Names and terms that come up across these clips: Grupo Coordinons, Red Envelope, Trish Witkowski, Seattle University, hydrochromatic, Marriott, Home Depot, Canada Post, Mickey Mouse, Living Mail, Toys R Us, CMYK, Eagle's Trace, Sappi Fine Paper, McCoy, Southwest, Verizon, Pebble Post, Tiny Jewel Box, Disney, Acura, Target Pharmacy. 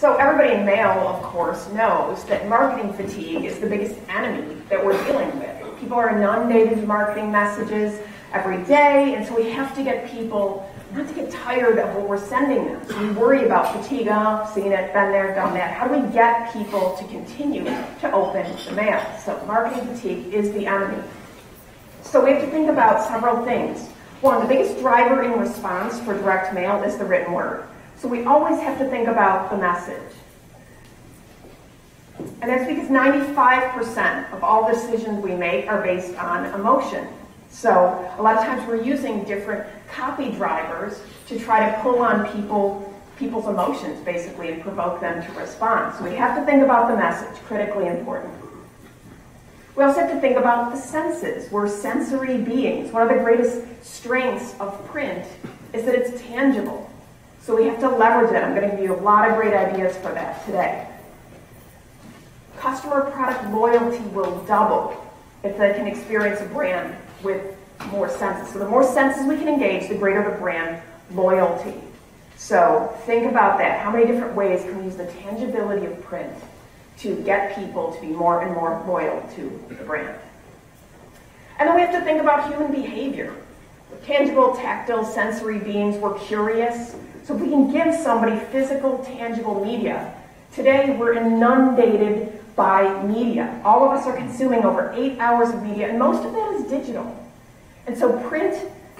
So everybody in mail, of course, knows that marketing fatigue is the biggest enemy that we're dealing with. People are inundated with marketing messages every day, and so we have to get people not to get tired of what we're sending them. So we worry about fatigue, oh, seen it, been there, done that. How do we get people to continue to open the mail? So marketing fatigue is the enemy. So we have to think about several things. One, the biggest driver in response for direct mail is the written word. So we always have to think about the message. And that's because 95% of all decisions we make are based on emotion. So a lot of times we're using different copy drivers to try to pull on people's emotions, basically, and provoke them to respond. So we have to think about the message, critically important. We also have to think about the senses. We're sensory beings. One of the greatest strengths of print is that it's tangible. So we have to leverage that. I'm going to give you a lot of great ideas for that today. Customer product loyalty will double if they can experience a brand with more senses. So the more senses we can engage, the greater the brand loyalty. So think about that. How many different ways can we use the tangibility of print to get people to be more and more loyal to the brand? And then we have to think about human behavior. We're tangible, tactile, sensory beings. We're curious. So if we can give somebody physical, tangible media, today we're inundated by media. All of us are consuming over 8 hours of media, and most of that is digital. And so print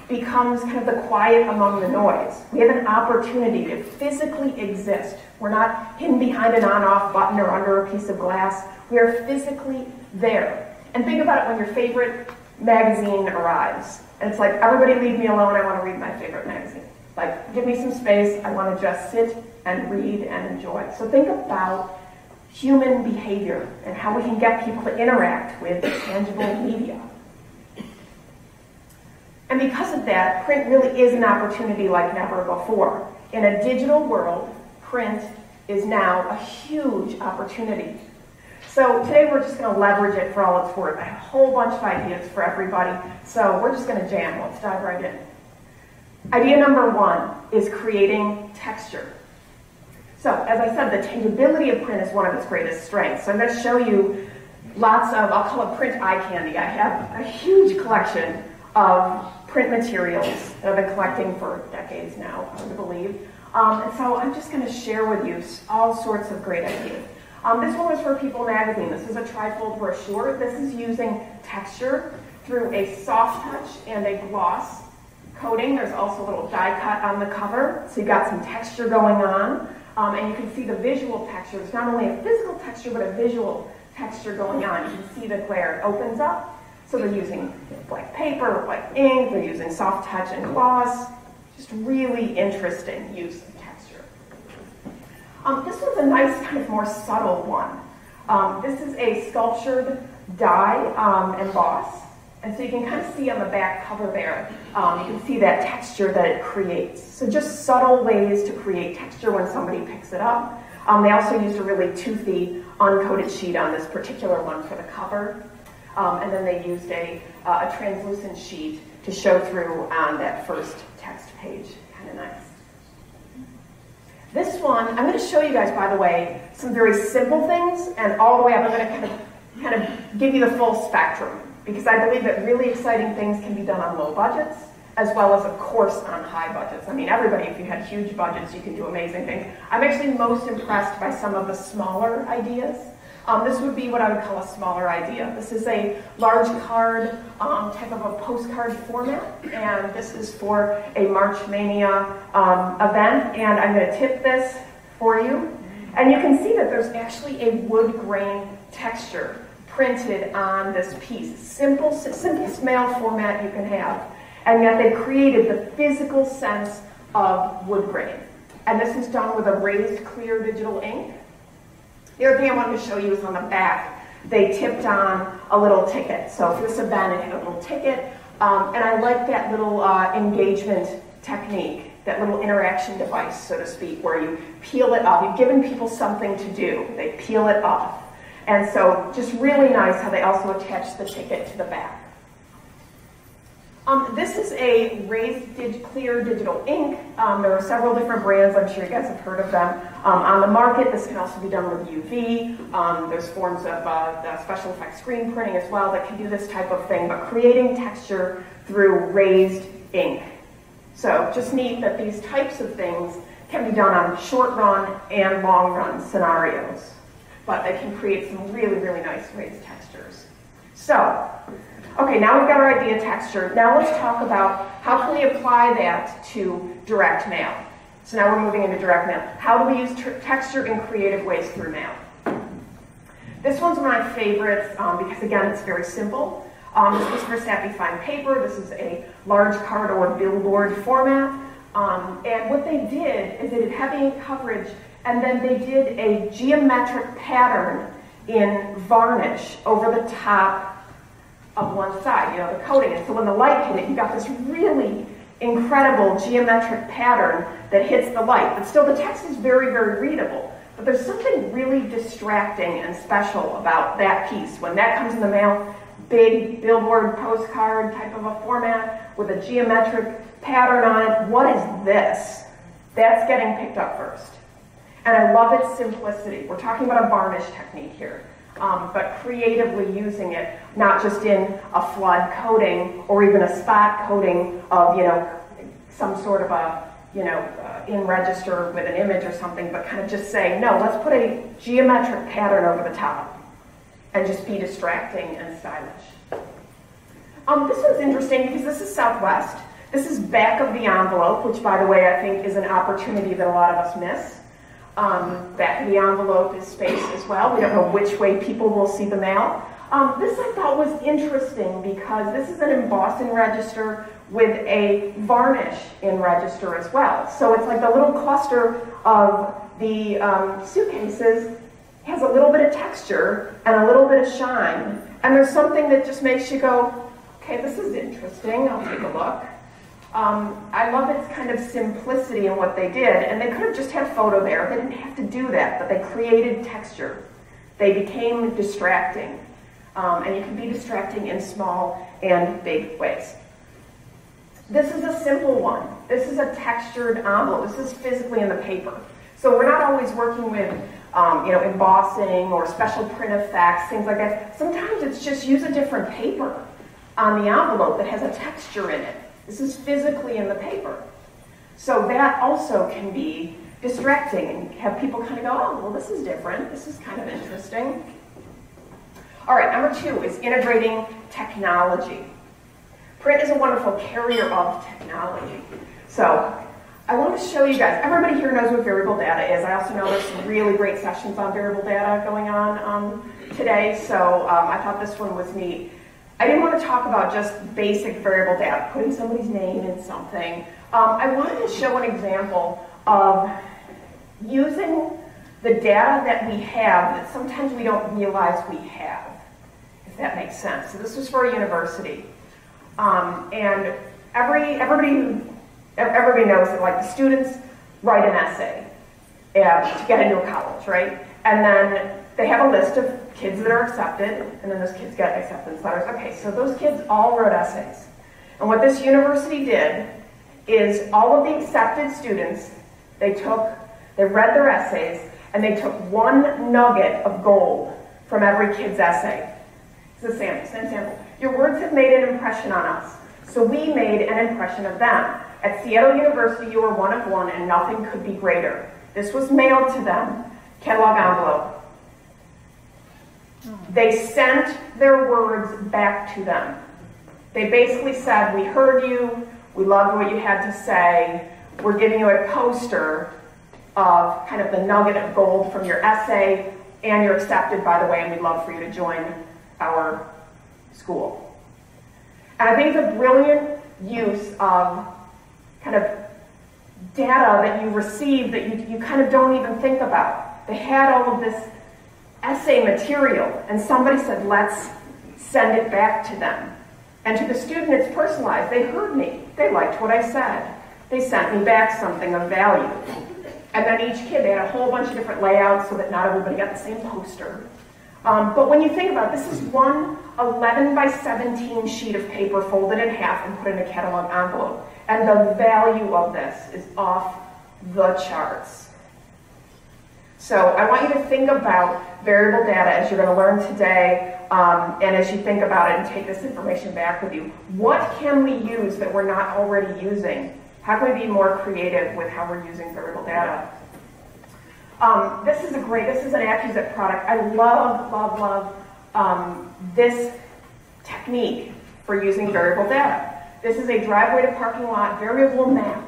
becomes kind of the quiet among the noise. We have an opportunity to physically exist. We're not hidden behind an on-off button or under a piece of glass. We are physically there. And think about it when your favorite magazine arrives. And it's like, everybody leave me alone, I want to read my favorite magazine. Like, give me some space, I want to just sit and read and enjoy. So think about human behavior and how we can get people to interact with tangible media. And because of that, print really is an opportunity like never before. In a digital world, print is now a huge opportunity. So today we're just going to leverage it for all it's worth. I have a whole bunch of ideas for everybody, so we're just going to jam. Let's dive right in. Idea number one is creating texture. So, as I said, the tangibility of print is one of its greatest strengths. So I'm going to show you lots of, I'll call it print eye candy. I have a huge collection of print materials that I've been collecting for decades now, I would believe. And so I'm just going to share with you all sorts of great ideas. This one was for People magazine. This is a trifold brochure. This is using texture through a soft touch and a gloss coating. There's also a little die cut on the cover, so you've got some texture going on. And you can see the visual texture. It's not only a physical texture, but a visual texture going on. You can see that where it opens up. So they're using black paper, black ink, they're using soft touch and gloss. Just really interesting use of texture. This one's a nice kind of more subtle one. This is a sculptured die emboss. And so you can kind of see on the back cover there, you can see that texture that it creates. So just subtle ways to create texture when somebody picks it up. They also used a really toothy, uncoated sheet on this particular one for the cover. And then they used a translucent sheet to show through on that first text page. Kind of nice. This one, I'm going to show you guys, by the way, some very simple things, and all the way up, I'm going to kind of give you the full spectrum, because I believe that really exciting things can be done on low budgets, as well as, of course, on high budgets. I mean, everybody, if you had huge budgets, you can do amazing things. I'm actually most impressed by some of the smaller ideas. This would be what I would call a smaller idea. This is a large card, type of a postcard format, and this is for a March Mania event, and I'm going to tip this for you. And you can see that there's actually a wood grain texture printed on this piece. Simple, simplest mail format you can have. And yet they created the physical sense of wood grain. And this is done with a raised clear digital ink. The other thing I wanted to show you is on the back, they tipped on a little ticket. So for this event, it had a little ticket. And I like that little engagement technique, that little interaction device, so to speak, where you peel it off. You've given people something to do. They peel it off. And so just really nice how they also attach the ticket to the back. This is a raised clear digital ink. There are several different brands. I'm sure you guys have heard of them on the market. This can also be done with UV. There's forms of the special effects screen printing as well that can do this type of thing, but creating texture through raised ink. So just neat that these types of things can be done on short run and long run scenarios, but they can create some really, really nice raised textures. So, okay, now we've got our idea texture. Now let's talk about how can we apply that to direct mail. So now we're moving into direct mail. How do we use texture in creative ways through mail? This one's my favorite because, again, it's very simple. This was for Sappi Fine Paper. This is a large card or billboard format. And what they did is they did heavy ink coverage, and then they did a geometric pattern in varnish over the top of one side, you know, the coating. And so when the light hit it, you got this really incredible geometric pattern that hits the light. But still, the text is very, very readable. But there's something really distracting and special about that piece. When that comes in the mail, big billboard postcard type of a format with a geometric pattern on it, what is this? That's getting picked up first. And I love its simplicity. We're talking about a varnish technique here. But creatively using it, not just in a flood coating or even a spot coating of, you know, some sort of a, you know, in register with an image or something, but kind of just saying, no, let's put a geometric pattern over the top and just be distracting and stylish. This one's interesting because this is Southwest. This is back of the envelope, which, by the way, I think is an opportunity that a lot of us miss. Back of the envelope is space as well. We don't know which way people will see the mail. This I thought was interesting because this is an embossing register with a varnish in register as well. So it's like the little cluster of the suitcases has a little bit of texture and a little bit of shine. And there's something that just makes you go, okay, this is interesting, I'll take a look. I love its kind of simplicity in what they did, and they could have just had photo there. They didn't have to do that, but they created texture. They became distracting, and you can be distracting in small and big ways. This is a simple one. This is a textured envelope. This is physically in the paper. So we're not always working with you know, embossing or special print effects, things like that. Sometimes it's just use a different paper on the envelope that has a texture in it. This is physically in the paper. So that also can be distracting and have people kind of go, oh, well, this is different. This is kind of interesting. All right, number two is integrating technology. Print is a wonderful carrier of technology. So I want to show you guys. Everybody here knows what variable data is. I also know there's some really great sessions on variable data going on today. So I thought this one was neat. I didn't want to talk about just basic variable data, putting somebody's name in something. I wanted to show an example of using the data that we have that sometimes we don't realize we have, if that makes sense. So this was for a university. And everybody knows that, like, the students write an essay to get into a college, right? And then they have a list of kids that are accepted, and then those kids get acceptance letters. Okay, so those kids all wrote essays. And what this university did is all of the accepted students, they read their essays, and they took one nugget of gold from every kid's essay. It's a sample, same sample. Your words have made an impression on us, so we made an impression of them. At Seattle University, you were one of one, and nothing could be greater. This was mailed to them, catalog envelope. They sent their words back to them. They basically said, we heard you, we loved what you had to say, we're giving you a poster of kind of the nugget of gold from your essay, and you're accepted, by the way, and we'd love for you to join our school. And I think it's a brilliant use of kind of data that you receive that you kind of don't even think about. They had all of this essay material, and somebody said, let's send it back to them. And to the student, it's personalized. They heard me. They liked what I said. They sent me back something of value. And then each kid, they had a whole bunch of different layouts so that not everybody got the same poster. But when you think about it, this is one 11 by 17 sheet of paper folded in half and put in a catalog envelope. And the value of this is off the charts. So I want you to think about variable data as you're going to learn today, and as you think about it and take this information back with you. What can we use that we're not already using? How can we be more creative with how we're using variable data? This is an AccuZip product. I love this technique for using variable data. This is a driveway to parking lot variable map.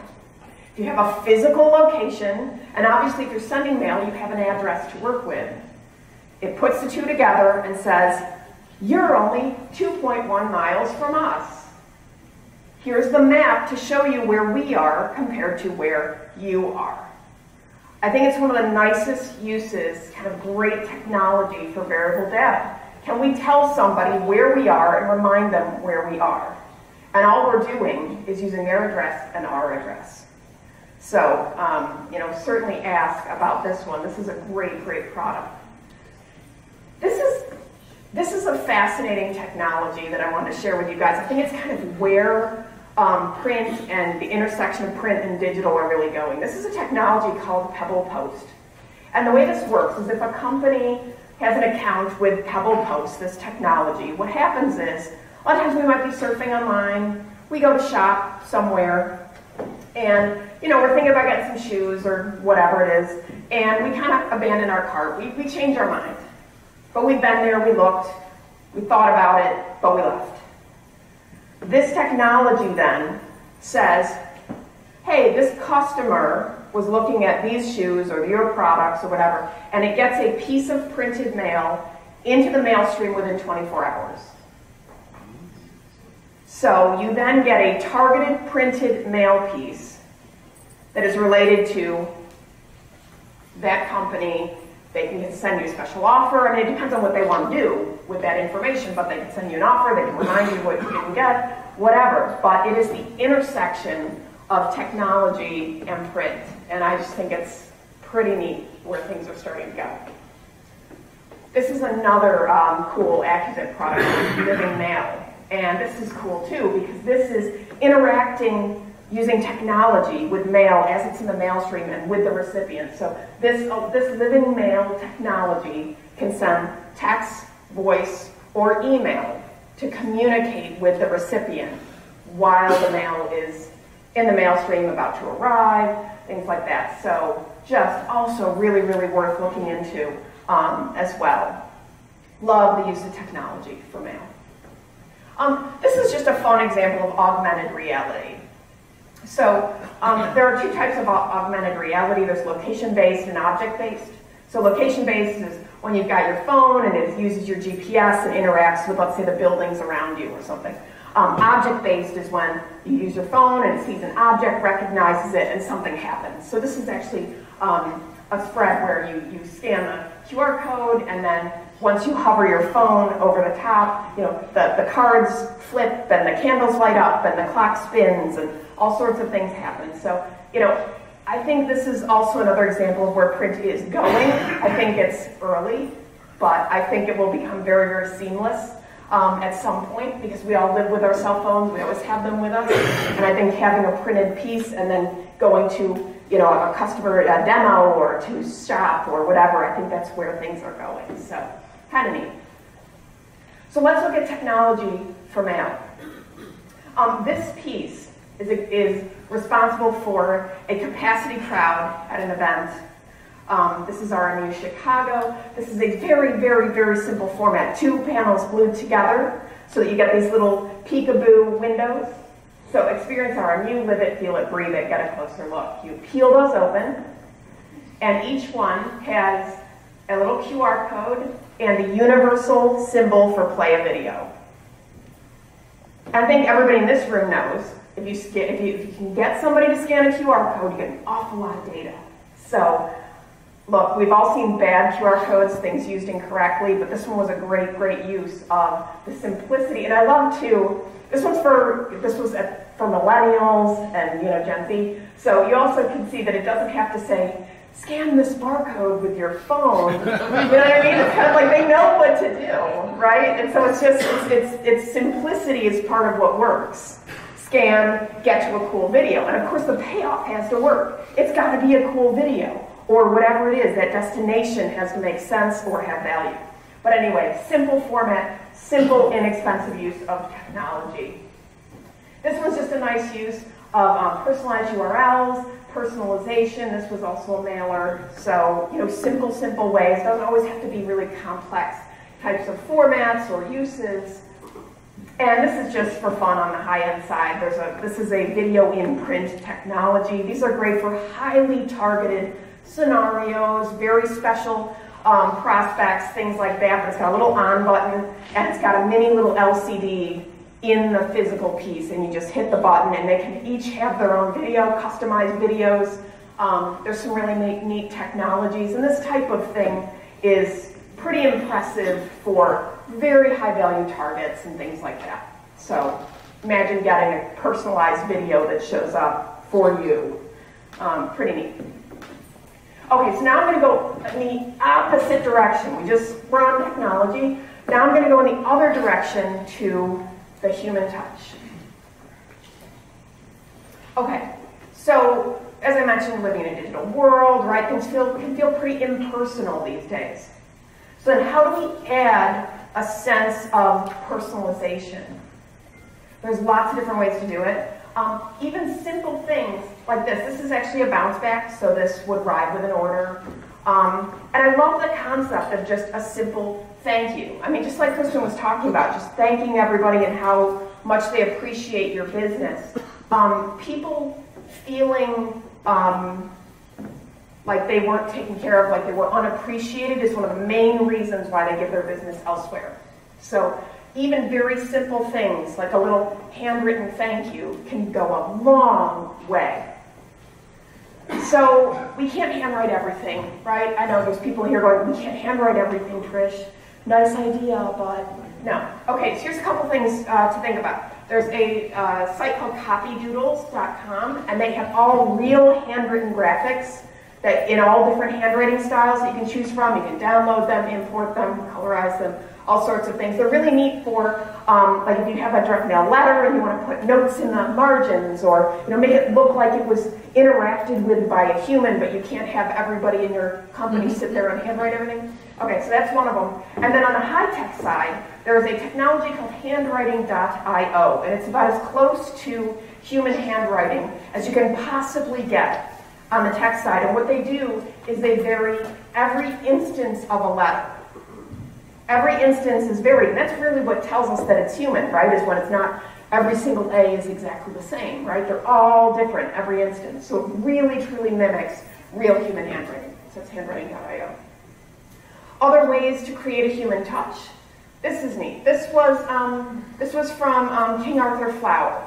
You have a physical location, and obviously if you're sending mail, you have an address to work with. It puts the two together and says, you're only 2.1 miles from us. Here's the map to show you where we are compared to where you are. I think it's one of the nicest uses, kind of great technology for variable data. Can we tell somebody where we are and remind them where we are? And all we're doing is using their address and our address. So, certainly ask about this one. This is a great, great product. This is a fascinating technology that I wanted to share with you guys. I think it's kind of where print and the intersection of print and digital are really going. This is a technology called Pebble Post. And the way this works is if a company has an account with Pebble Post, this technology, what happens is a lot of times we might be surfing online, we go to shop somewhere, and we're thinking about getting some shoes or whatever it is, and we kind of abandon our cart. We change our mind. But we've been there, we looked, we thought about it, but we left. This technology then says, hey, this customer was looking at these shoes or your products or whatever, and it gets a piece of printed mail into the mail stream within 24 hours. So you then get a targeted printed mail piece that is related to that company. They can send you a special offer. I mean, it depends on what they want to do with that information, but they can send you an offer, they can remind you what you can get, whatever. But it is the intersection of technology and print, and I just think it's pretty neat where things are starting to go. This is another cool AccuZip product, Living Mail. And this is cool too, because this is interacting using technology with mail as it's in the mail stream and with the recipient. So this Living Mail technology can send text, voice, or email to communicate with the recipient while the mail is in the mail stream, about to arrive, things like that. So just also really, really worth looking into as well. Love the use of technology for mail. This is just a fun example of augmented reality. So there are two types of augmented reality. There's location-based and object-based. So location-based is when you've got your phone and it uses your GPS and interacts with, let's say, the buildings around you or something. Object-based is when you use your phone and it sees an object, recognizes it, and something happens. So this is actually a spread where you scan the QR code, and then once you hover your phone over the top, the cards flip and the candles light up and the clock spins and all sorts of things happen. So, I think this is also another example of where print is going. I think it's early, but I think it will become very, very seamless at some point, because we all live with our cell phones, we always have them with us. And I think having a printed piece and then going to a customer demo or to shop or whatever, I think that's where things are going. So, kind of neat. So let's look at technology for mail. This piece is responsible for a capacity crowd at an event. This is RMU Chicago. This is a very, very, very simple format. Two panels glued together so that you get these little peekaboo windows. So experience RMU, live it, feel it, breathe it, get a closer look. You peel those open, and each one has a little QR code and a universal symbol for play a video. I think everybody in this room knows, if you can get somebody to scan a QR code, you get an awful lot of data. So, look, we've all seen bad QR codes, things used incorrectly, but this one was a great, great use of the simplicity. And I love too, this was for millennials and Gen Z. So you also can see that it doesn't have to say scan this barcode with your phone. You know what I mean? It's kind of like they know what to do, right? And so it's just, it's simplicity is part of what works. Scan, get to a cool video. And of course the payoff has to work. It's got to be a cool video or whatever it is. That destination has to make sense or have value. But anyway, simple format, simple, inexpensive use of technology. This was just a nice use of personalized URLs, personalization. This was also a mailer. So, you know, simple, simple ways. It doesn't always have to be really complex types of formats or uses. And this is just for fun on the high-end side. This is a video in print technology. These are great for highly targeted scenarios, very special prospects, things like that. But it's got a little on button, and it's got a mini little LCD in the physical piece, and you just hit the button, and they can each have their own video, customized videos. There's some really neat technologies, and this type of thing is pretty impressive for very high value targets and things like that. So imagine getting a personalized video that shows up for you. Pretty neat. Okay, so now I'm going to go in the opposite direction. We're on technology. Now I'm going to go in the other direction to the human touch. Okay, so as I mentioned, living in a digital world, right, things can feel pretty impersonal these days. So then how do we add a sense of personalization? There's lots of different ways to do it. Even simple things like this. This is actually a bounce back, so this would ride with an order. And I love the concept of just a simple thank you. I mean, just like Kristen was talking about, just thanking everybody and how much they appreciate your business. People feeling like they weren't taken care of, like they were unappreciated is one of the main reasons why they give their business elsewhere. So even very simple things like a little handwritten thank you can go a long way. So we can't handwrite everything, right? I know there's people here going, we can't handwrite everything, Trish. Nice idea, but no. Okay, so here's a couple things to think about. There's a site called CopyDoodles.com, and they have all real handwritten graphics that in all different handwriting styles that you can choose from. You can download them, import them, colorize them, all sorts of things. They're really neat for, like if you have a direct mail letter and you want to put notes in the margins or, you know, make it look like it was interacted with by a human, but you can't have everybody in your company sit there and handwrite everything. Okay, so that's one of them. And then on the high-tech side, there is a technology called handwriting.io, and it's about as close to human handwriting as you can possibly get on the tech side. And what they do is they vary every instance of a letter. Every instance is varied, and that's really what tells us that it's human, right, is when it's not every single A is exactly the same, right? They're all different every instance. So it really, truly mimics real human handwriting. So that's handwriting.io. Other ways to create a human touch. This is neat. This was from King Arthur Flour.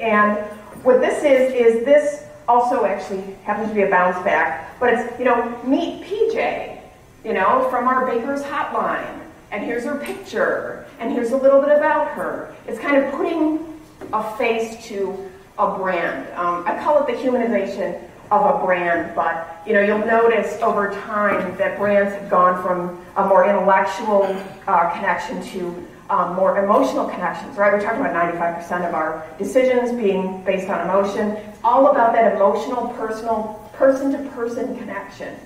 And what this is this also actually happens to be a bounce back, but it's, you know, meet PJ, you know, from our baker's hotline. And here's her picture, and here's a little bit about her. It's kind of putting a face to a brand. I call it the humanization of a brand, but you know, you'll notice over time that brands have gone from a more intellectual connection to more emotional connections, right? We're talking about 95% of our decisions being based on emotion. It's all about that emotional, personal, person-to-person connection.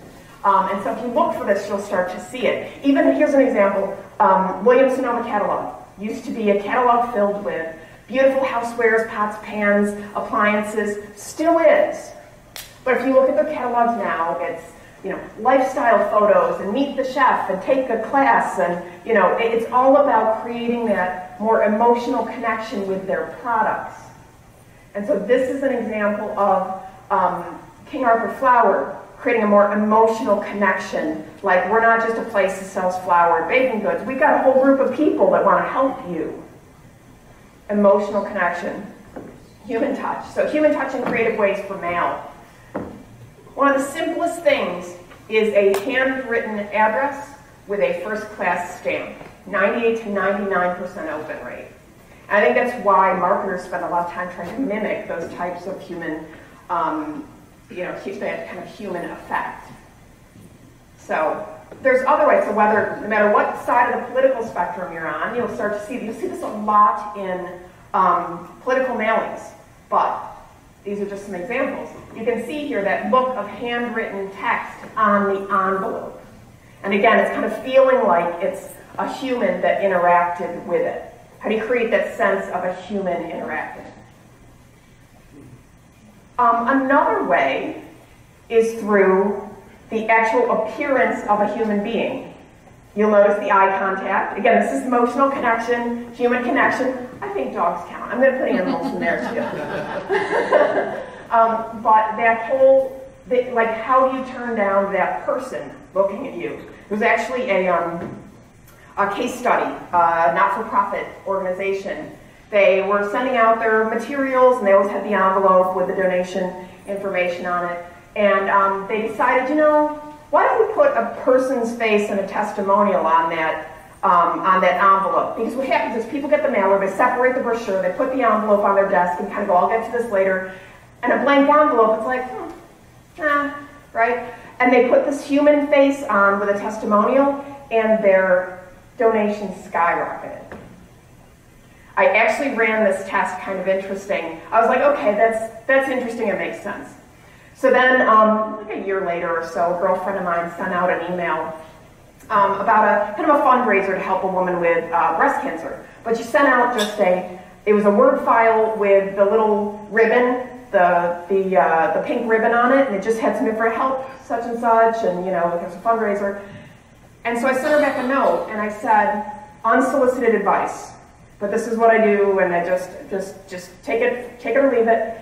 And so if you look for this, you'll start to see it. Even here's an example, Williams-Sonoma catalog used to be a catalog filled with beautiful housewares, pots, pans, appliances, still is. But if you look at their catalogs now, it's, you know, lifestyle photos and meet the chef and take a class and, you know, it's all about creating that more emotional connection with their products. And so this is an example of King Arthur Flour creating a more emotional connection. Like, we're not just a place that sells flour and baking goods. We've got a whole group of people that want to help you. Emotional connection. Human touch. So human touch in creative ways for mail. One of the simplest things is a handwritten address with a first-class stamp. 98 to 99% open rate. And I think that's why marketers spend a lot of time trying to mimic those types of human, you know, human effect. So there's other ways. So whether, no matter what side of the political spectrum you're on, you'll start to see, you'll see this a lot in political mailings, but these are just some examples. You can see here that look of handwritten text on the envelope. And again, it's kind of feeling like it's a human that interacted with it. How do you create that sense of a human interacting? Another way is through the actual appearance of a human being. You'll notice the eye contact. Again, this is emotional connection, human connection. I think dogs count. I'm going to put animals in there too. But that whole, like, how do you turn down that person looking at you? There's actually a case study, not-for-profit organization. They were sending out their materials, and they always had the envelope with the donation information on it. And they decided, you know, why don't we put a person's face and a testimonial on that envelope? Because what happens is people get the mailer, they separate the brochure, they put the envelope on their desk, and kind of go, I'll get to this later. And a blank envelope, it's like, right? And they put this human face on with a testimonial, and their donation skyrocketed. I actually ran this test, kind of interesting. I was like, okay, that's interesting, it makes sense. So then, like a year later or so, a girlfriend of mine sent out an email about a kind of a fundraiser to help a woman with breast cancer. But she sent out just it was a Word file with the little ribbon, the pink ribbon on it, and it just had some for help, such and such, and you know, there's a fundraiser. And so I sent her back a note, and I said, unsolicited advice. But this is what I do, and I just take it or leave it.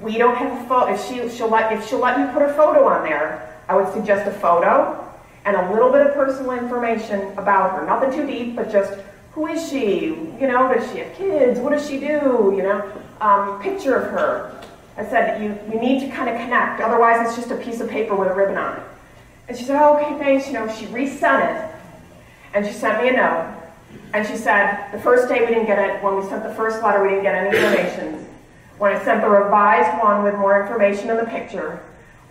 We don't have a photo. If she'll let you put her photo on there, I would suggest a photo and a little bit of personal information about her. Nothing too deep, but just who is she? You know, does she have kids? What does she do? You know, picture of her. I said you need to kind of connect. Otherwise, it's just a piece of paper with a ribbon on it. And she said, oh, okay, thanks. You know, she resent it, and she sent me a note. And she said, the first day we didn't get it. When we sent the first letter, we didn't get any donations. When I sent the revised one with more information in the picture,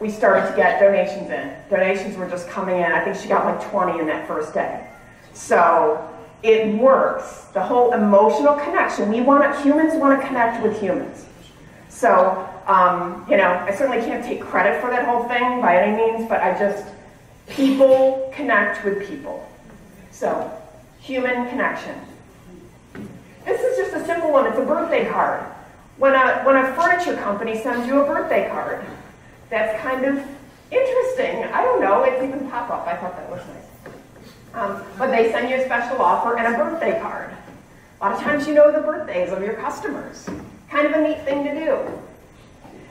we started to get donations in. Donations were just coming in. I think she got like 20 in that first day. So it works. The whole emotional connection. Humans want to connect with humans. So, you know, I certainly can't take credit for that whole thing by any means, but people connect with people. So, human connection. This is just a simple one. It's a birthday card. When a furniture company sends you a birthday card, that's kind of interesting. I don't know, it's even pop-up. I thought that was nice. But they send you a special offer and a birthday card. A lot of times you know the birthdays of your customers. Kind of a neat thing to do.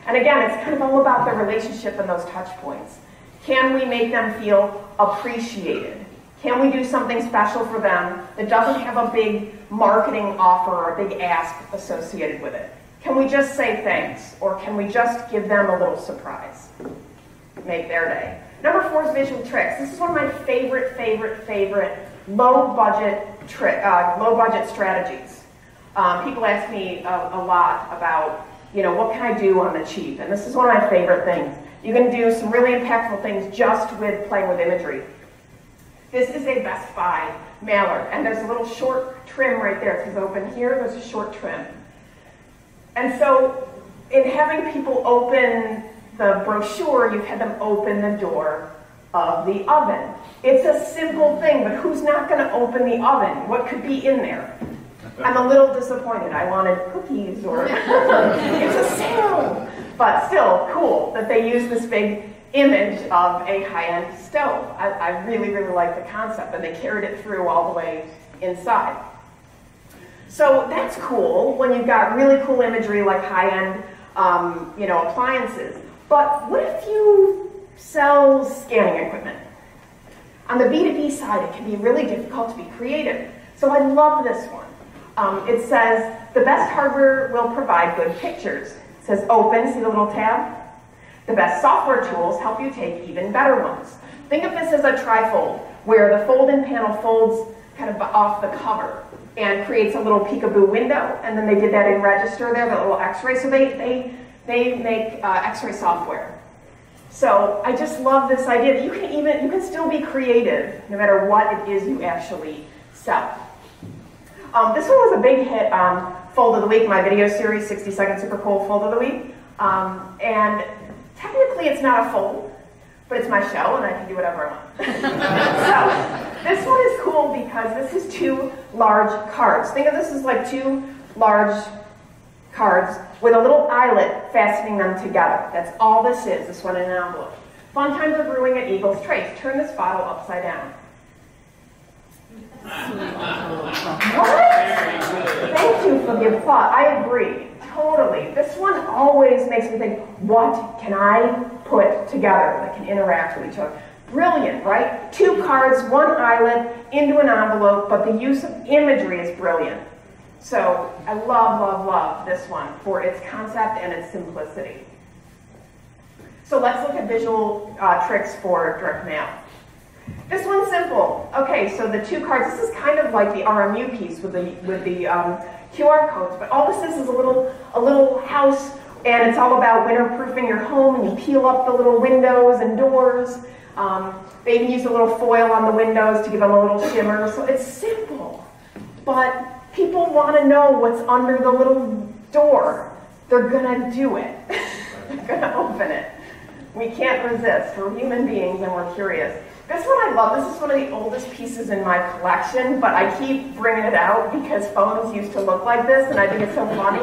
And again, it's kind of all about the relationship and those touch points. Can we make them feel appreciated? Can we do something special for them that doesn't have a big marketing offer or a big ask associated with it? Can we just say thanks, or can we just give them a little surprise? Make their day. Number 4 is visual tricks. This is one of my favorite low-budget strategies. People ask me a lot about, you know, what can I do on the cheap? And this is one of my favorite things. You can do some really impactful things just with playing with imagery. This is a Best Buy mailer, and there's a little short trim right there. It says open here, there's a short trim. And so, in having people open the brochure, you've had them open the door of the oven. It's a simple thing, but who's not going to open the oven? What could be in there? I'm a little disappointed. I wanted cookies or it's a sale. But still, cool that they use this big image of a high-end stove. I really like the concept, and they carried it through all the way inside. So that's cool when you've got really cool imagery like high-end, you know, appliances. But what if you sell scanning equipment? On the B2B side, it can be really difficult to be creative. So I love this one. It says, the best hardware will provide good pictures. It says open, see the little tab? The best software tools help you take even better ones. Think of this as a trifold, where the fold-in panel folds kind of off the cover and creates a little peekaboo window, and then they did that in Register there, that little x-ray, so they make x-ray software. So I just love this idea that you can still be creative no matter what it is you actually sell. This one was a big hit on Fold of the Week, my video series, 60-second super cool Fold of the Week. And technically it's not a fold, but it's my show and I can do whatever I want. So this one is cool because this is two large cards. Think of this as like two large cards with a little eyelet fastening them together. That's all this is, this one in an envelope. Fun times are brewing at Eagle's Trace. Turn this bottle upside down. What? Thank you for the applause. I agree, totally. This one always makes me think, what can I put together that can interact with each other? Brilliant, right? Two cards, one eyelet, into an envelope, but the use of imagery is brilliant. So I love this one for its concept and its simplicity. So let's look at visual tricks for direct mail. This one's simple. Okay, so the two cards, this is kind of like the RMU piece with the QR codes, but all this is a little house, and it's all about winterproofing your home, and you peel up the little windows and doors. They even use a little foil on the windows to give them a little shimmer. So it's simple, but people want to know what's under the little door. They're going to do it. They're going to open it. We can't resist. We're human beings and we're curious. This one I love. This is one of the oldest pieces in my collection, but I keep bringing it out because phones used to look like this, and I think it's so funny.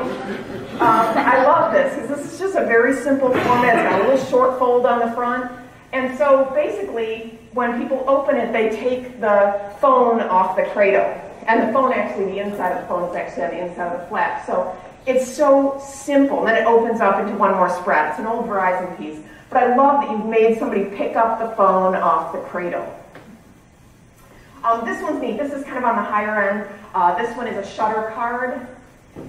I love this because this is just a very simple format. It's got a little short fold on the front. And so basically, when people open it, they take the phone off the cradle. And the phone actually, the inside of the phone is actually on the inside of the flap. So it's so simple. And then it opens up into one more spread. It's an old Verizon piece. But I love that you've made somebody pick up the phone off the cradle. This one's neat. This is kind of on the higher end. This one is a shutter card.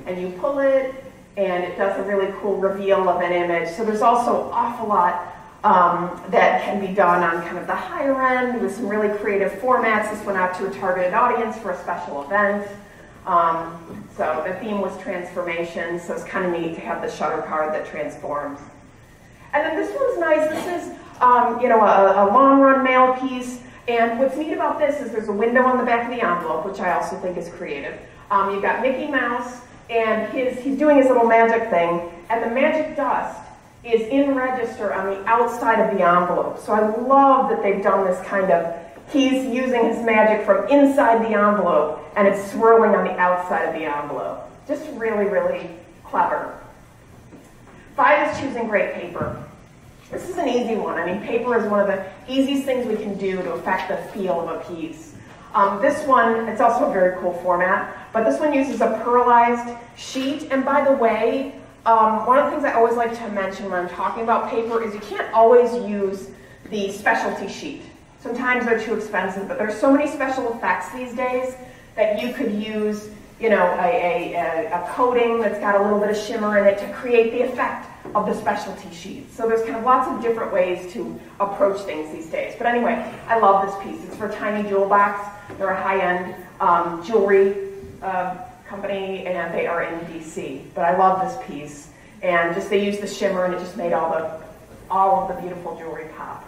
And you pull it, and it does a really cool reveal of an image. So there's also an awful lot that can be done on kind of the higher end with some really creative formats. This went out to a targeted audience for a special event. So the theme was transformation, so it's kind of neat to have the shutter card that transforms. And then this one's nice. This is a long run mail piece. And what's neat about this is there's a window on the back of the envelope, which I also think is creative. You've got Mickey Mouse, and he's doing his little magic thing, and the magic dust is in register on the outside of the envelope. So I love that they've done this kind of, he's using his magic from inside the envelope and it's swirling on the outside of the envelope. Just really clever. 5 is choosing great paper. This is an easy one. I mean, paper is one of the easiest things we can do to affect the feel of a piece. This one, it's also a very cool format, but this one uses a pearlized sheet. And by the way, one of the things I always like to mention when I'm talking about paper is you can't always use the specialty sheet. Sometimes they're too expensive, but there's so many special effects these days that you could use, a coating that's got a little bit of shimmer in it to create the effect of the specialty sheet. So there's kind of lots of different ways to approach things these days. But anyway, I love this piece. It's for Tiny Jewel Box. They're a high-end jewelry company, and they are in DC. But I love this piece, and just they used the shimmer, and it just made all of the beautiful jewelry pop.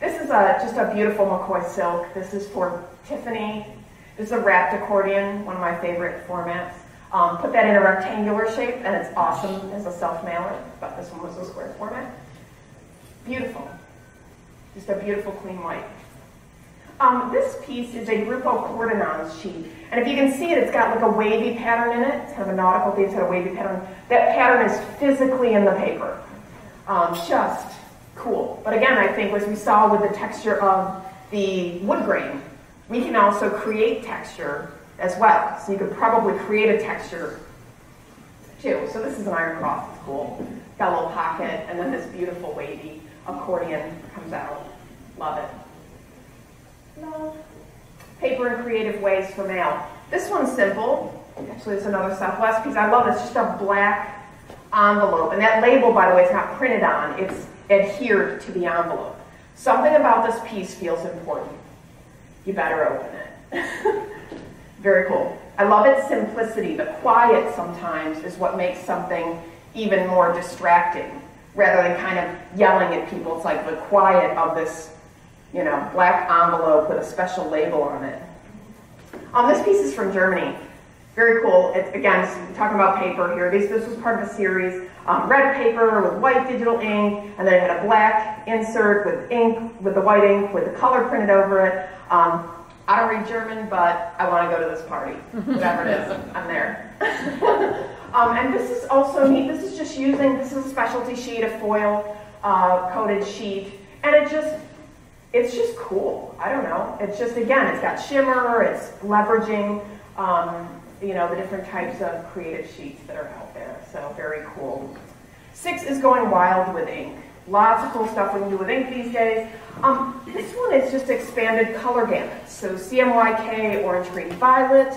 This is just a beautiful McCoy silk. This is for Tiffany. This is a wrapped accordion, one of my favorite formats. Put that in a rectangular shape, and it's awesome as a self-mailer. But this one was a square format. Beautiful, just a beautiful clean white. This piece is a Grupo Coordinons sheet, and if you can see it, it's got like a wavy pattern in it. It's kind of a nautical piece, it's got a wavy pattern. That pattern is physically in the paper. Just cool. But again, I think as we saw with the texture of the wood grain, we can also create texture as well. So you could probably create a texture too. So this is an iron cross, it's cool. Got a little pocket, and then this beautiful wavy accordion comes out. Love it. No. Paper and creative ways for mail. This one's simple. Actually, it's another Southwest piece. I love it. It's just a black envelope. And that label, by the way, is not printed on. It's adhered to the envelope. Something about this piece feels important. You better open it. Very cool. I love its simplicity. The quiet sometimes is what makes something even more distracting. rather than kind of yelling at people. It's like the quiet of this, you know, black envelope with a special label on it. This piece is from Germany. Very cool. It's, again, talking about paper here. This was part of a series. Red paper with white digital ink, and then it had a black insert with ink, with the white ink, with the color printed over it. I don't read German, but I want to go to this party. Whatever it is, I'm there. And this is also neat. This is just using, this is a specialty sheet, a foil coated sheet, and it just, it's just cool. I don't know. It's just, again, it's got shimmer, it's leveraging, you know, the different types of creative sheets that are out there. So very cool. 6 is going wild with ink. Lots of cool stuff we can do with ink these days. This one is just expanded color gamuts. So CMYK, orange, green, violet.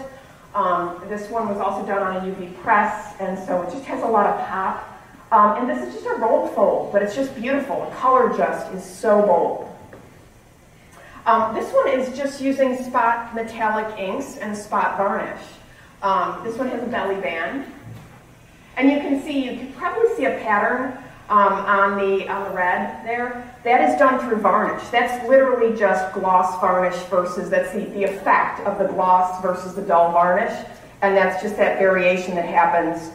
This one was also done on a UV press, and so it just has a lot of pop. And this is just a roll fold, but it's just beautiful. The color just is so bold. This one is just using spot metallic inks and spot varnish. This one has a belly band, and you can see, you can probably see a pattern on the red there. That is done through varnish. That's literally just gloss varnish versus, that's the effect of the gloss versus the dull varnish, and that's just that variation that happens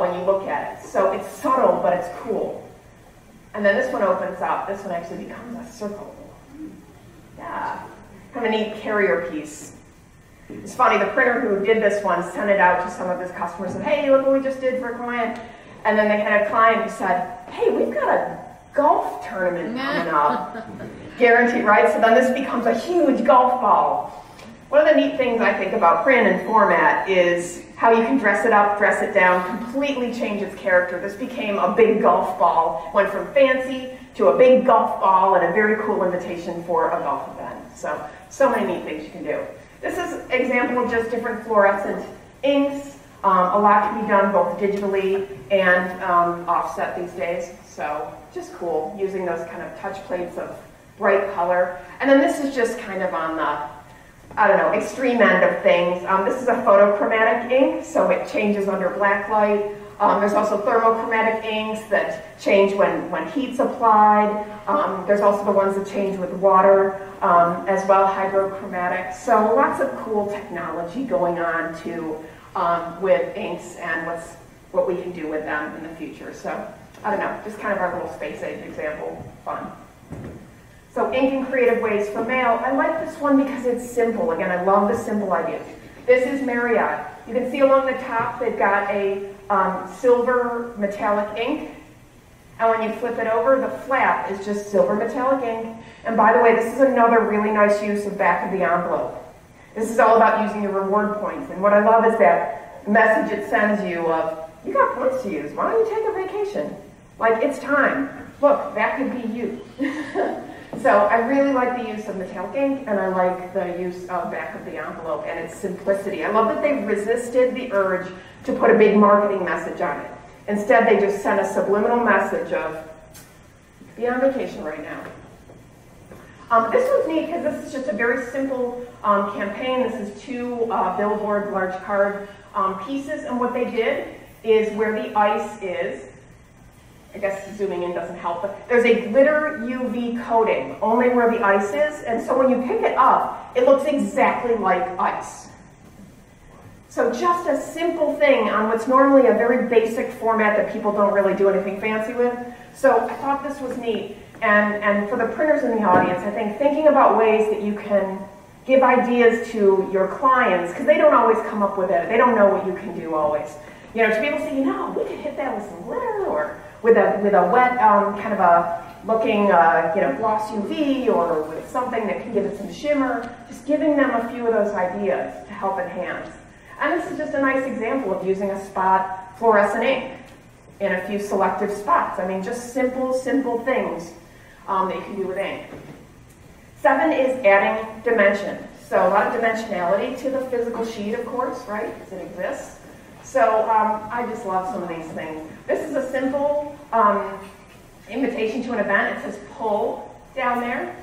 when you look at it. So it's subtle, but it's cool. And then this one opens up. This one actually becomes a circle. Yeah, kind of a neat carrier piece. It's funny, the printer who did this one sent it out to some of his customers and, hey, look what we just did for a client. And then they had a client who said, hey, we've got a golf tournament coming up. Guaranteed, right? So then this becomes a huge golf ball. One of the neat things I think about print and format is how you can dress it up, dress it down, completely change its character. This became a big golf ball, went from fancy to a big golf ball and a very cool invitation for a golf event. So many neat things you can do. This is an example of just different fluorescent inks. A lot can be done both digitally and offset these days. So just cool, using those kind of touch plates of bright color. And then this is just kind of on the, I don't know, extreme end of things. This is a photochromatic ink, so it changes under black light. There's also thermochromatic inks that change when heat's applied. There's also the ones that change with water as well, hydrochromatic. So lots of cool technology going on too with inks and what we can do with them in the future. So I don't know, just kind of our little space age example, fun. So ink in creative ways for mail. I like this one because it's simple. Again, I love the simple idea. This is Marriott. You can see along the top they've got a silver metallic ink, and when you flip it over, the flap is just silver metallic ink. And by the way, this is another really nice use of back of the envelope. This is all about using your reward points, and what I love is that message it sends you of, you got points to use, why don't you take a vacation? Like, it's time. Look, that could be you. So I really like the use of metallic ink, and I like the use of back of the envelope and its simplicity. I love that they resisted the urge to put a big marketing message on it. Instead, they just sent a subliminal message of, be on vacation right now. This one's neat because this is just a very simple campaign. This is 2 billboard large card pieces, and what they did is where the ice is, I guess zooming in doesn't help, but there's a glitter UV coating only where the ice is, and so when you pick it up, it looks exactly like ice. So just a simple thing on what's normally a very basic format that people don't really do anything fancy with. So I thought this was neat, and for the printers in the audience, I think thinking about ways that you can give ideas to your clients, because they don't always come up with it, they don't know what you can do always. You know, to be able to say, you know, we could hit that with some glitter, or with a wet kind of a looking you know, gloss UV, or with something that can give it some shimmer, just giving them a few of those ideas to help enhance. And this is just a nice example of using a spot fluorescent ink in a few selective spots. I mean, just simple things that you can do with ink. 7 is adding dimension. So a lot of dimensionality to the physical sheet, of course, right, because it exists. So I just love some of these things. This is a simple invitation to an event. It says pull down there.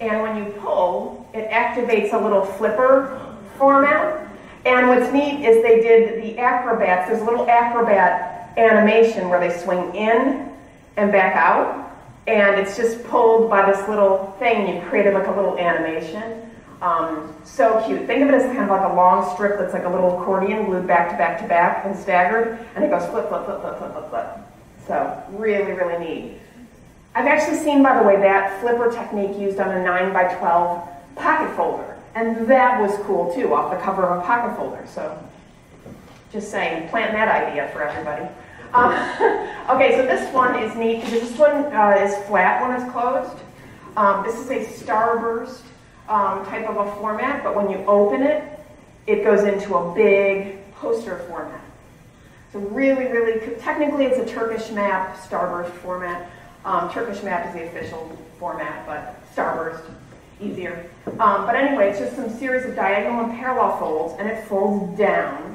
And when you pull, it activates a little flipper format. And what's neat is they did the acrobats. There's a little acrobat animation where they swing in and back out, and it's just pulled by this little thing, and you've created like a little animation. So cute. Think of it as kind of like a long strip that's like a little accordion glued back to back to back and staggered, and it goes flip, flip, flip, flip, flip, flip, flip. So really, really neat. I've actually seen, by the way, that flipper technique used on a 9x12 pocket folder, and that was cool too, off the cover of a pocket folder. So just saying, plant that idea for everybody. Okay, so this one is neat because this one is flat when it's closed. This is a starburst type of a format, but when you open it, it goes into a big poster format. So really, really, technically it's a Turkish map starburst format. Turkish map is the official format, but starburst, easier. But anyway, it's just some series of diagonal and parallel folds, and it folds down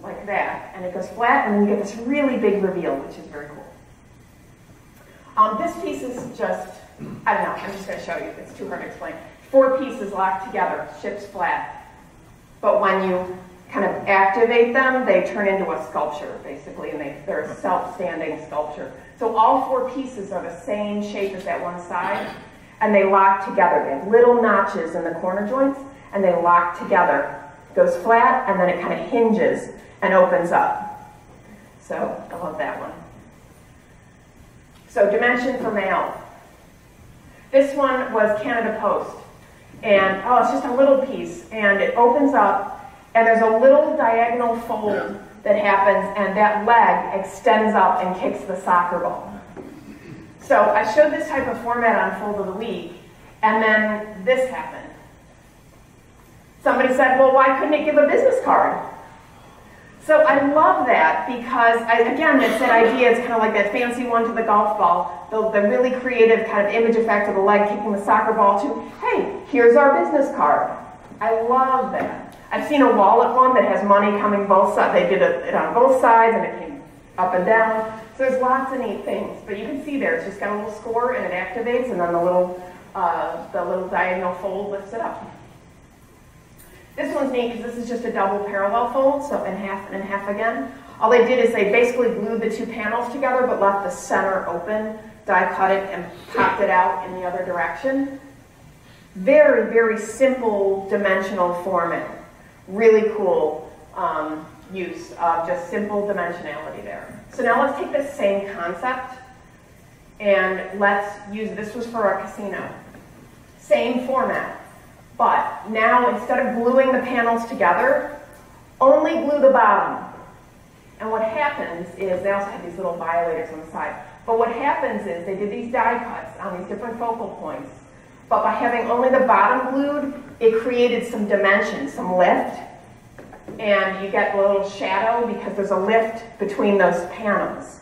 like that, and it goes flat, and we get this really big reveal, which is very cool. This piece is just, I don't know, I'm just going to show you. It's too hard to explain. 4 pieces locked together, ships flat. But when you kind of activate them, they turn into a sculpture, basically, and they're a self-standing sculpture. So all 4 pieces are the same shape as that one side, and they lock together. They have little notches in the corner joints, and they lock together. It goes flat, and then it kind of hinges and opens up. So I love that one. So dimension for mail. This one was Canada Post, and oh, it's just a little piece, and it opens up, and there's a little diagonal fold that happens, and that leg extends up and kicks the soccer ball. So I showed this type of format on Fold of the Week, and then this happened. Somebody said, well, why couldn't it give a business card? So I love that because, again, it's that idea, it's kind of like that fancy one to the golf ball, the really creative kind of image effect of the leg kicking the soccer ball to, hey, here's our business card. I love that. I've seen a wallet one that has money coming both sides. They did it on both sides, and it came up and down. So there's lots of neat things. But you can see there, it's just got a little score, and it activates, and then the little diagonal fold lifts it up. This one's neat because this is just a double parallel fold, so in half again. All they did is they basically glued the two panels together but left the center open, die cut it, and popped it out in the other direction. Very, very simple dimensional format. Really cool use of just simple dimensionality there. So now let's take this same concept and let's use, this was for our casino. Same format. But now, instead of gluing the panels together, only glue the bottom. And what happens is, they also have these little violators on the side, but what happens is they did these die cuts on these different focal points, but by having only the bottom glued, it created some dimension, some lift, and you get a little shadow because there's a lift between those panels.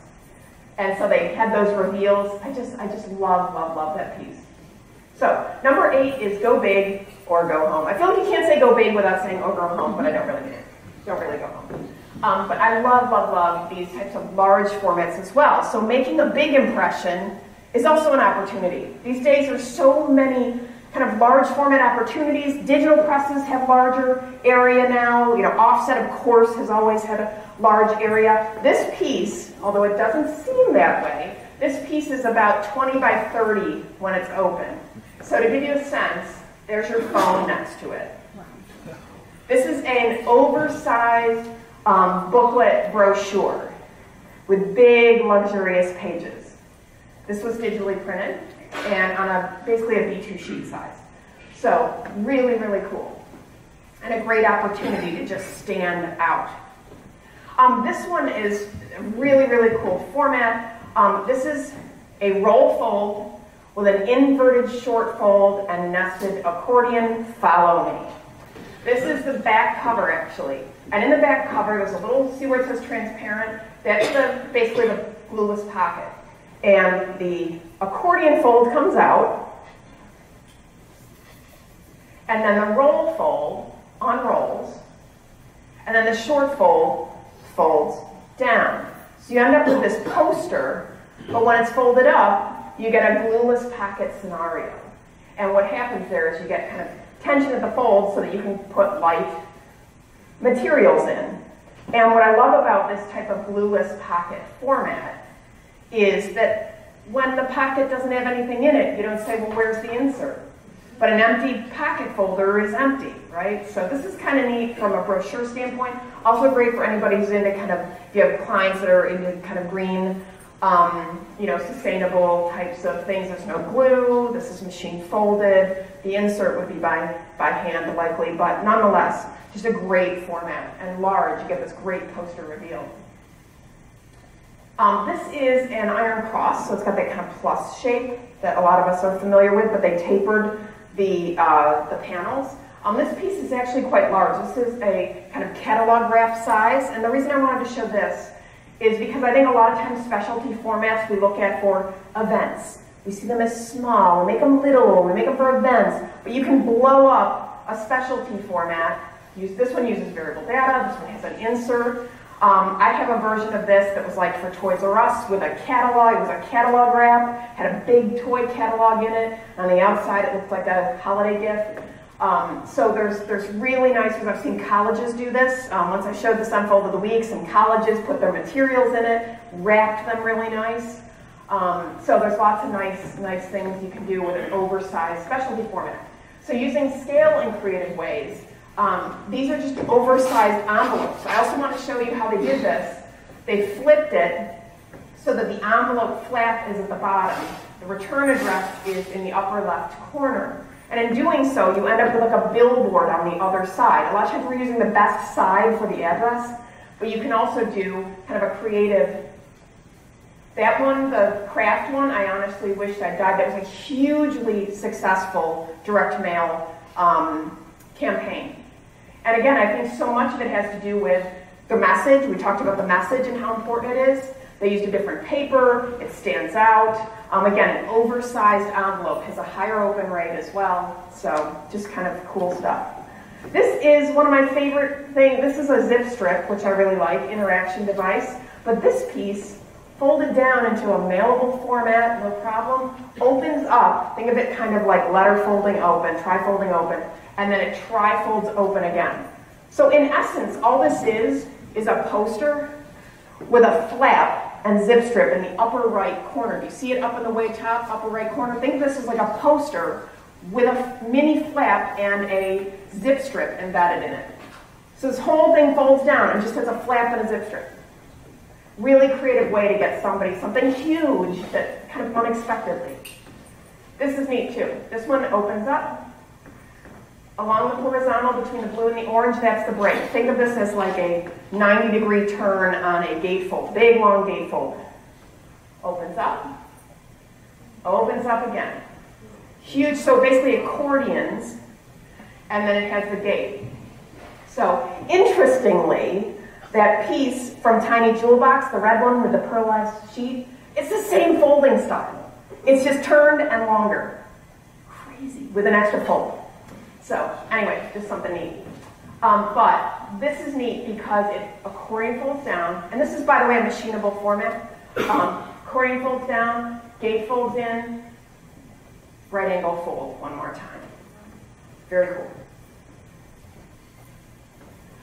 And so they had those reveals. I just love, love, love that piece. So, number 8 is go big or go home. I feel like you can't say go big without saying, oh, go home, but I don't really mean it. Don't really go home. But I love, love, love these types of large formats as well. So making a big impression is also an opportunity. These days there's so many kind of large format opportunities. Digital presses have larger area now. You know, Offset, of course, has always had a large area. This piece, although it doesn't seem that way, this piece is about 20 by 30 when it's open. So to give you a sense, there's your phone next to it. This is an oversized booklet brochure with big, luxurious pages. This was digitally printed and on basically a B2 sheet size. So really, really cool. And a great opportunity to just stand out. This one is a really, really cool format. This is a roll fold with an inverted short fold and nested accordion, follow me. This is the back cover, actually. And in the back cover, there's a little, see where it says transparent? That's basically the glueless pocket. And the accordion fold comes out, and then the roll fold unrolls, and then the short fold folds down. So you end up with this poster, but when it's folded up, you get a glueless pocket scenario. And what happens there is you get kind of tension at the fold so that you can put light materials in. And what I love about this type of glueless pocket format is that when the pocket doesn't have anything in it, you don't say, well, where's the insert? But an empty pocket folder is empty, right? So this is kind of neat from a brochure standpoint. Also great for anybody who's into kind of, if you have clients that are into kind of green, you know, sustainable types of things. There's no glue, this is machine folded. The insert would be by hand likely, but nonetheless, just a great format and large. You get this great poster reveal. This is an iron cross, so it's got that kind of plus shape that a lot of us are familiar with, but they tapered the panels. This piece is actually quite large. This is a kind of catalog wrap size, and the reason I wanted to show this is because I think a lot of times specialty formats we look at for events. We see them as small, we make them little, we make them for events, but you can blow up a specialty format. This one uses variable data, this one has an insert. I have a version of this that was like for Toys R Us with a catalog. It was a catalog wrap, had a big toy catalog in it. On the outside, it looked like a holiday gift. So there's really nice ones. I've seen colleges do this. Once I showed this on Fold of the Week, some colleges put their materials in it, wrapped them really nice. So there's lots of nice things you can do with an oversized specialty format. So using scale in creative ways. These are just oversized envelopes. I also want to show you how they did this. They flipped it so that the envelope flap is at the bottom. The return address is in the upper left corner. And in doing so, you end up with like a billboard on the other side. A lot of times we're using the best side for the address, but you can also do kind of a creative. That one, the craft one, I honestly wished I'd died. That was a hugely successful direct mail campaign. And again, I think so much of it has to do with the message. We talked about the message and how important it is. They used a different paper, it stands out. Again, an oversized envelope has a higher open rate as well. So just kind of cool stuff. This is one of my favorite things. This is a zip strip, which I really like, interaction device. But this piece, folded down into a mailable format, no problem, opens up. Think of it kind of like letter folding open, try folding open, and then it tri-folds open again. So in essence, all this is a poster with a flap and zip strip in the upper right corner. Do you see it up in the way top, upper right corner? Think of this as like a poster with a mini flap and a zip strip embedded in it. So this whole thing folds down and just has a flap and a zip strip. Really creative way to get somebody something huge that kind of unexpectedly. This is neat too. This one opens up. Along the horizontal between the blue and the orange, that's the break. Think of this as like a 90-degree turn on a gatefold, big, long gatefold. Opens up again. Huge, so basically accordions, and then it has the gate. So interestingly, that piece from Tiny Jewel Box, the red one with the pearlized sheet, it's the same folding style. It's just turned and longer. Crazy, with an extra fold. So anyway, just something neat. But this is neat because it accordion folds down, and this is, by the way, a machinable format. Accordion folds down, gate folds in, right angle fold one more time. Very cool.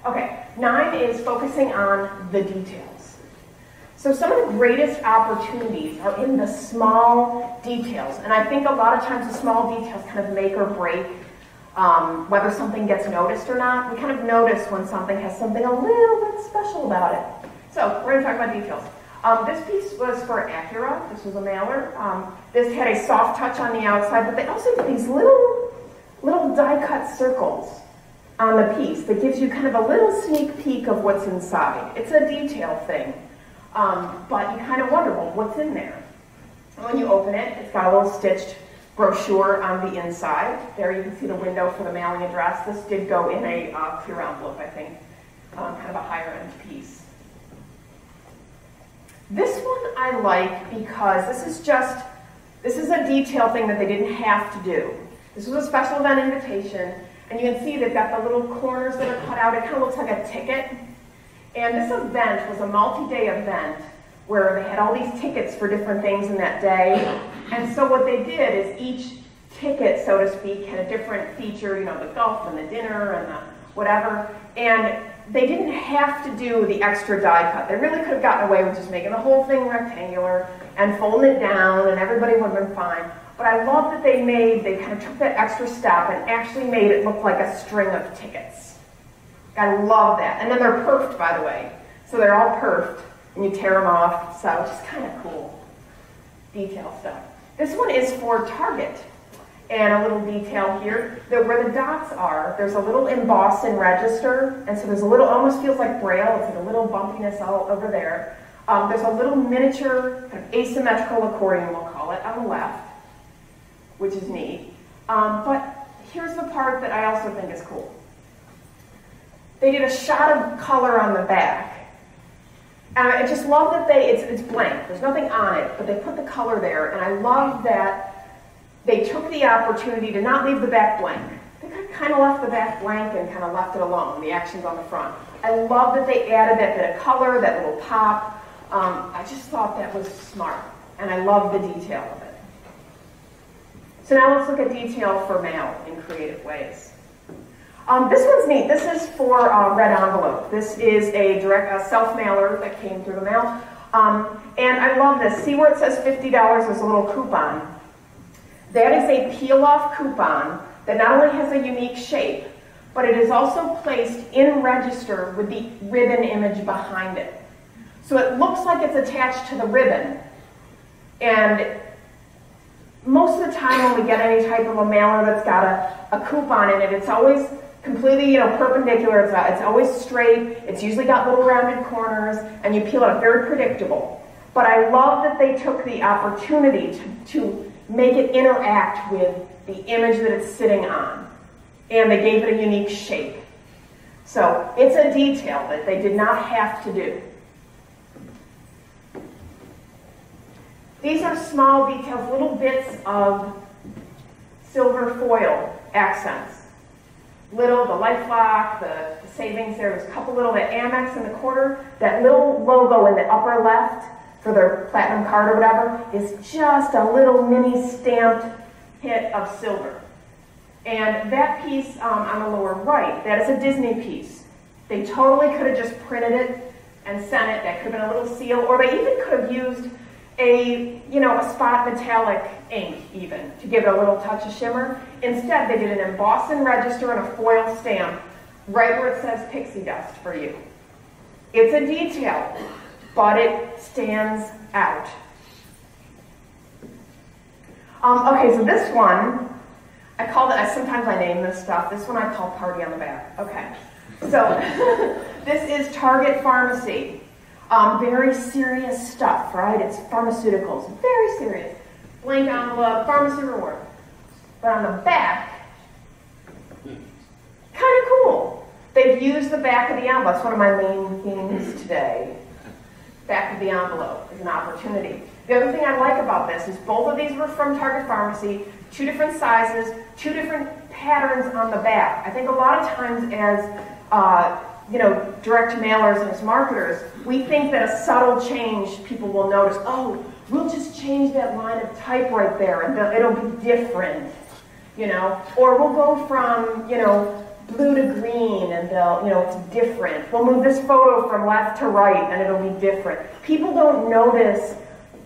Okay, 9 is focusing on the details. So some of the greatest opportunities are in the small details, and I think a lot of times the small details kind of make or break whether something gets noticed or not. We kind of notice when something has something a little bit special about it. So we're going to talk about details. This piece was for Acura. This was a mailer. This had a soft touch on the outside, but they also did these little die-cut circles on the piece that gives you kind of a little sneak peek of what's inside. It's a detail thing, but you kind of wonder, well, what's in there? And when you open it, it's got a little stitched brochure on the inside. There you can see the window for the mailing address. This did go in a clear envelope, I think, kind of a higher end piece. This one I like because this is a detail thing that they didn't have to do. This was a special event invitation, and you can see they've got the little corners that are cut out. It kind of looks like a ticket. And this event was a multi-day event where they had all these tickets for different things in that day. And so what they did is each ticket, so to speak, had a different feature, you know, the golf and the dinner and the whatever. And they didn't have to do the extra die cut. They really could have gotten away with just making the whole thing rectangular and folding it down, and everybody would have been fine. But I love that they kind of took that extra step and actually made it look like a string of tickets. I love that. And then they're perfed, by the way. So they're all perfed, and you tear them off, so just kind of cool detail stuff. This one is for Target. And a little detail here, that where the dots are, there's a little embossed and register, and so there's a little, almost feels like Braille, it's like a little bumpiness all over there. There's a little miniature, kind of asymmetrical accordion, we'll call it, on the left, which is neat. But here's the part that I also think is cool. They did a shot of color on the back. I just love that it's blank, there's nothing on it, but they put the color there, and I love that they took the opportunity to not leave the back blank. They kind of left the back blank and kind of left it alone, the action's on the front. I love that they added that bit of color, that little pop. I just thought that was smart, and I love the detail of it. So now let's look at detail for mail in creative ways. This one's neat. This is for Red Envelope. This is a self-mailer that came through the mail. And I love this. See where it says $50? There's a little coupon. That is a peel-off coupon that not only has a unique shape, but it is also placed in register with the ribbon image behind it. So it looks like it's attached to the ribbon. And most of the time when we get any type of a mailer that's got a coupon in it, it's always completely, perpendicular. It's always straight. It's usually got little rounded corners, and you peel it up. Very predictable. But I love that they took the opportunity to make it interact with the image that it's sitting on. And they gave it a unique shape. So it's a detail that they did not have to do. These are small details, little bits of silver foil accents. The LifeLock, the savings there, there's a couple little, that Amex in the corner, that little logo in the upper left, for their platinum card or whatever, is just a little mini stamped hit of silver. And that piece on the lower right, that is a Disney piece. They totally could have just printed it and sent it. That could have been a little seal, or they even could have used a spot metallic ink even to give it a little touch of shimmer. Instead, they did an emboss and register and a foil stamp right where it says pixie dust for you. It's a detail, but it stands out. Okay, so this one, sometimes I name this stuff. This one I call Party on the Back. Okay, so this is Target Pharmacy. Very serious stuff, right? It's pharmaceuticals, very serious. Blank envelope, pharmacy reward. But on the back, kind of cool. They've used the back of the envelope. That's one of my main themes today. Back of the envelope is an opportunity. The other thing I like about this is both of these were from Target Pharmacy, two different sizes, two different patterns on the back. I think a lot of times as direct mailers and as marketers, we think that a subtle change people will notice. Oh, we'll just change that line of type right there and it'll be different, Or we'll go from, blue to green, and it's different. We'll move this photo from left to right, and it'll be different. People don't notice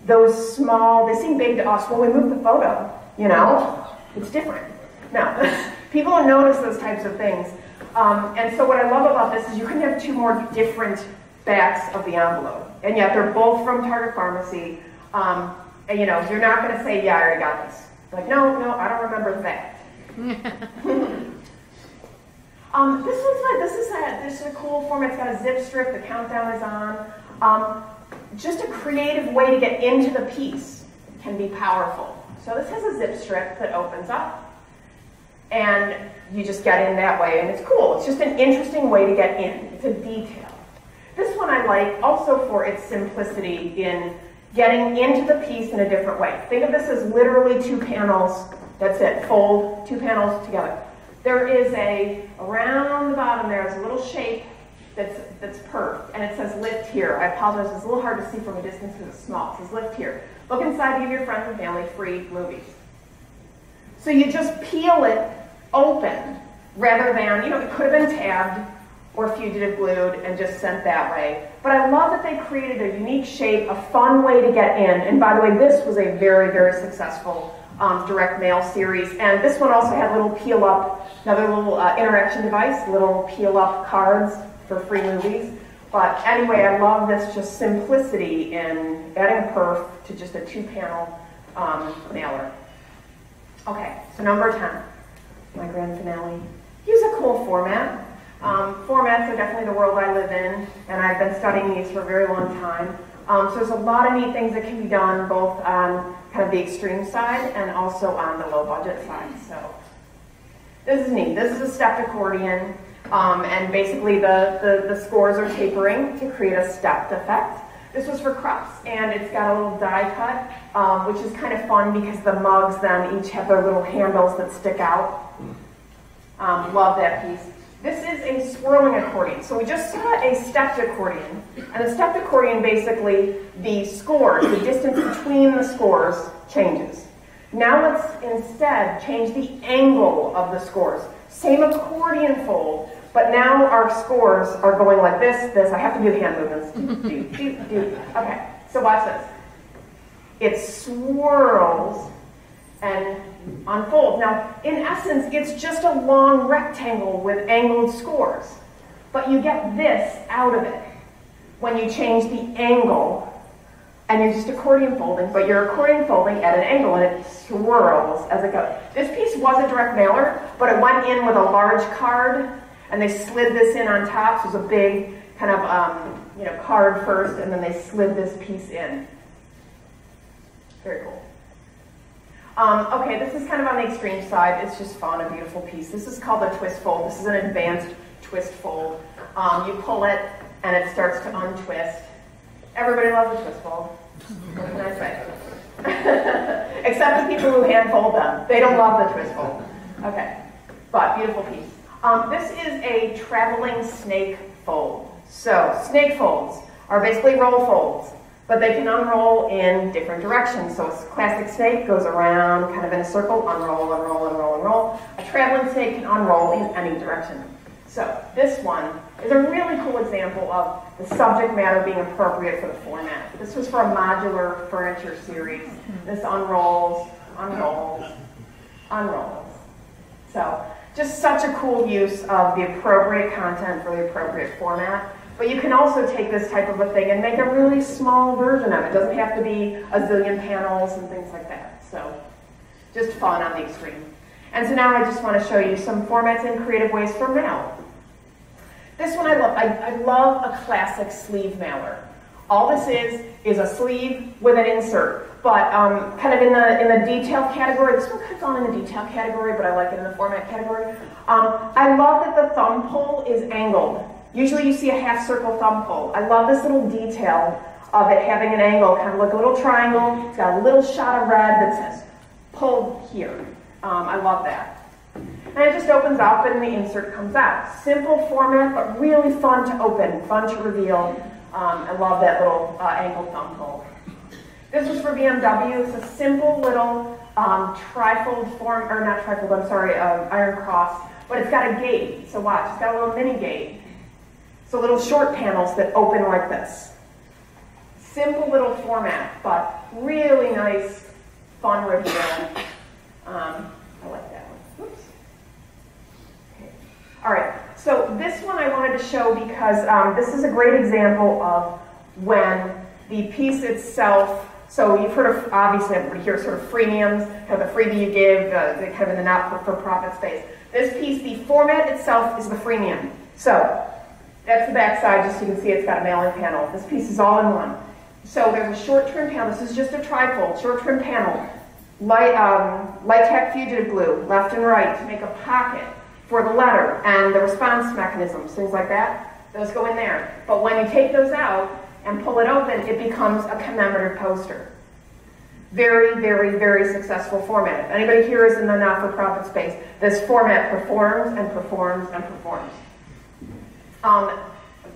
those small, they seem big to us. Well, we move the photo, It's different. No, people don't notice those types of things. And so what I love about this is you can have two more different backs of the envelope, and yet they're both from Target Pharmacy. And you're not going to say, yeah, I already got this. Like, no, I don't remember that. This is a cool form. It's got a zip strip, the countdown is on. Just a creative way to get into the piece can be powerful. So this has a zip strip that opens up, and you just get in that way, and it's cool. It's just an interesting way to get in. It's a detail. This one I like also for its simplicity in getting into the piece in a different way. Think of this as literally two panels. That's it. Fold two panels together. There is around the bottom there's a little shape that's perfed, and it says lift here. I apologize, it's a little hard to see from a distance because it's small. It says lift here. Look inside to give your friends and family free movies. So you just peel it open rather than, it could have been tabbed or fugitive glued and just sent that way. But I love that they created a unique shape, a fun way to get in. And by the way, this was a very, very successful direct mail series. And this one also had little peel up, another little interaction device, little peel up cards for free movies. But anyway, I love this just simplicity in adding a perf to just a two-panel mailer. Okay, so number 10, my grand finale. Use a cool format. Formats are definitely the world I live in, and I've been studying these for a very long time. So there's a lot of neat things that can be done, both on kind of the extreme side and also on the low budget side. So this is neat. This is a stepped accordion, and basically the scores are tapering to create a stepped effect. This was for Krups, and it's got a little die cut, which is kind of fun because the mugs then each have their little handles that stick out. Love that piece. This is a swirling accordion. So we just saw a stepped accordion, and the stepped accordion basically the scores, the distance between the scores changes. Now let's instead change the angle of the scores. Same accordion fold, but now our scores are going like this, this. I have to do the hand movements. Do, do, do. Okay, so watch this. It swirls and unfolds. Now, in essence, it's just a long rectangle with angled scores, but you get this out of it when you change the angle and you're just accordion folding, but you're accordion folding at an angle and it swirls as it goes. This piece was a direct mailer, but it went in with a large card and they slid this in on top. So it was a big kind of card first, and then they slid this piece in. Very cool. Okay, this is kind of on the extreme side. It's just fun, a beautiful piece. This is called a twist fold. This is an advanced twist fold. You pull it and it starts to untwist. Everybody loves a twist fold. What can I say? Except the people who hand fold them. They don't love the twist fold. Okay, but beautiful piece. This is a traveling snake fold. So snake folds are basically roll folds, but they can unroll in different directions. So a classic snake goes around kind of in a circle, unroll, unroll, unroll, unroll. A traveling snake can unroll in any direction. So this one is a really cool example of the subject matter being appropriate for the format. This was for a modular furniture series. This unrolls, unrolls, unrolls. So just such a cool use of the appropriate content for the appropriate format. But you can also take this type of a thing and make a really small version of it. It doesn't have to be a zillion panels and things like that. So just fun on the extreme. And so now I just want to show you some formats and creative ways for mail. This one I love. I love a classic sleeve mailer. All this is a sleeve with an insert. But kind of in the detail category, this one could have gone in the detail category, but I like it in the format category. I love that the thumb pull is angled. Usually you see a half circle thumb pull. I love this little detail of it having an angle, kind of like a little triangle. It's got a little shot of red that says, pull here. I love that. And it just opens up and the insert comes out. Simple format, but really fun to open, fun to reveal. I love that little angled thumb pull. This was for BMW. It's a simple little trifold form, or not trifold, I'm sorry, iron cross. But it's got a gate, so watch. It's got a little mini gate. So little short panels that open like this. Simple little format, but really nice, fun reveal. I like that one. Oops. Okay. All right, so this one I wanted to show because this is a great example of when the piece itself, so you've heard of, obviously everybody here, sort of freemiums, kind of the freebie you give, kind of in the not-for-profit space. This piece, the format itself is the freemium. So that's the back side, just so you can see it's got a mailing panel. This piece is all in one. So there's a short trim panel. This is just a trifold, short trim panel. Light-tack fugitive glue, left and right, to make a pocket for the letter and the response mechanisms, things like that. Those go in there. But when you take those out and pull it open, it becomes a commemorative poster. Very, very, very successful format. If anybody here is in the not-for-profit space, this format performs and performs and performs. I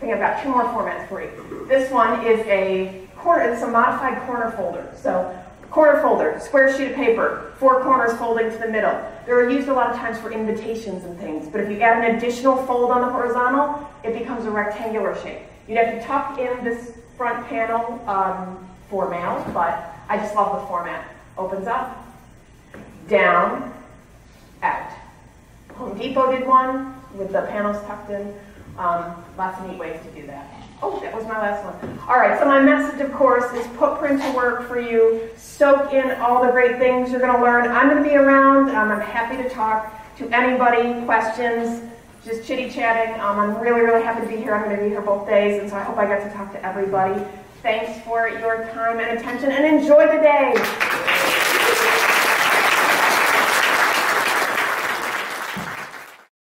think I've got two more formats for you. This one is a modified corner folder. So Corner folder, square sheet of paper, four corners folding to the middle. They were used a lot of times for invitations and things, but if you add an additional fold on the horizontal, it becomes a rectangular shape. You'd have to tuck in this front panel for mail, but I just love the format. Opens up, down, out. Home Depot did one with the panels tucked in. Lots of neat ways to do that. Oh, that was my last one. All right, so my message, of course, is put print to work for you. Soak in all the great things you're going to learn. I'm going to be around. I'm happy to talk to anybody, questions, just chitty-chatting. I'm really, really happy to be here. I'm going to be here both days, and so I hope I got to talk to everybody. Thanks for your time and attention, and enjoy the day.